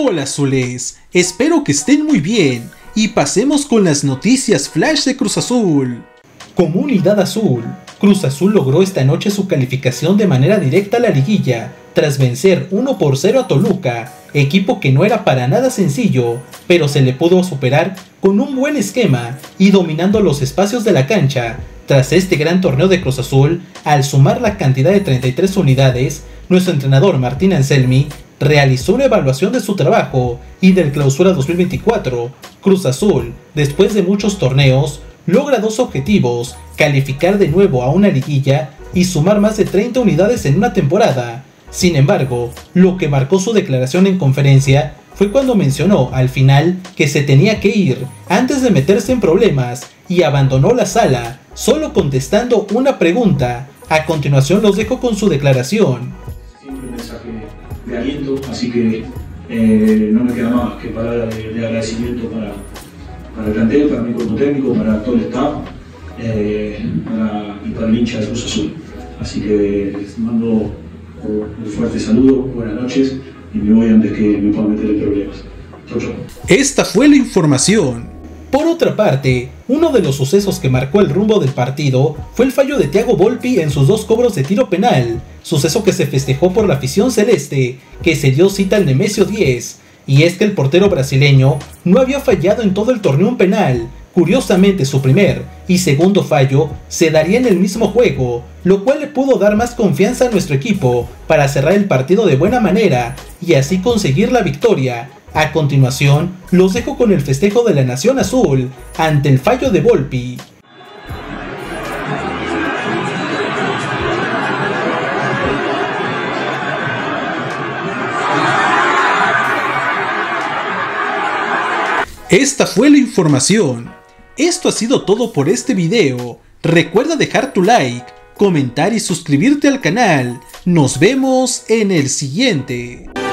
Hola azules, espero que estén muy bien y pasemos con las noticias flash de Cruz Azul. Comunidad Azul. Cruz Azul logró esta noche su calificación de manera directa a la liguilla, tras vencer 1-0 a Toluca, equipo que no era para nada sencillo, pero se le pudo superar con un buen esquema y dominando los espacios de la cancha. Tras este gran torneo de Cruz Azul, al sumar la cantidad de 33 unidades, nuestro entrenador Martín Anselmi realizó una evaluación de su trabajo y del Clausura 2024. Cruz Azul, después de muchos torneos, logra dos objetivos: calificar de nuevo a una liguilla y sumar más de 30 unidades en una temporada. Sin embargo, lo que marcó su declaración en conferencia fue cuando mencionó al final que se tenía que ir antes de meterse en problemas y abandonó la sala, solo contestando una pregunta. A continuación los dejo con su declaración. Siempre mensaje de aliento, así que no me queda más que palabra de agradecimiento para el plantel, para mi cuerpo técnico, para todo el staff y para el hincha de Cruz Azul. Así que les mando un fuerte saludo, buenas noches y me voy antes que me pueda meter en problemas. Chau, chau. Esta fue la información. Por otra parte, uno de los sucesos que marcó el rumbo del partido fue el fallo de Thiago Volpi en sus dos cobros de tiro penal, suceso que se festejó por la afición celeste, que se dio cita al Nemesio 10, y es que el portero brasileño no había fallado en todo el torneo un penal. Curiosamente, su primer y segundo fallo se daría en el mismo juego, lo cual le pudo dar más confianza a nuestro equipo para cerrar el partido de buena manera y así conseguir la victoria. A continuación, los dejo con el festejo de la Nación Azul ante el fallo de Volpi. Esta fue la información. Esto ha sido todo por este video. Recuerda dejar tu like, comentar y suscribirte al canal. Nos vemos en el siguiente.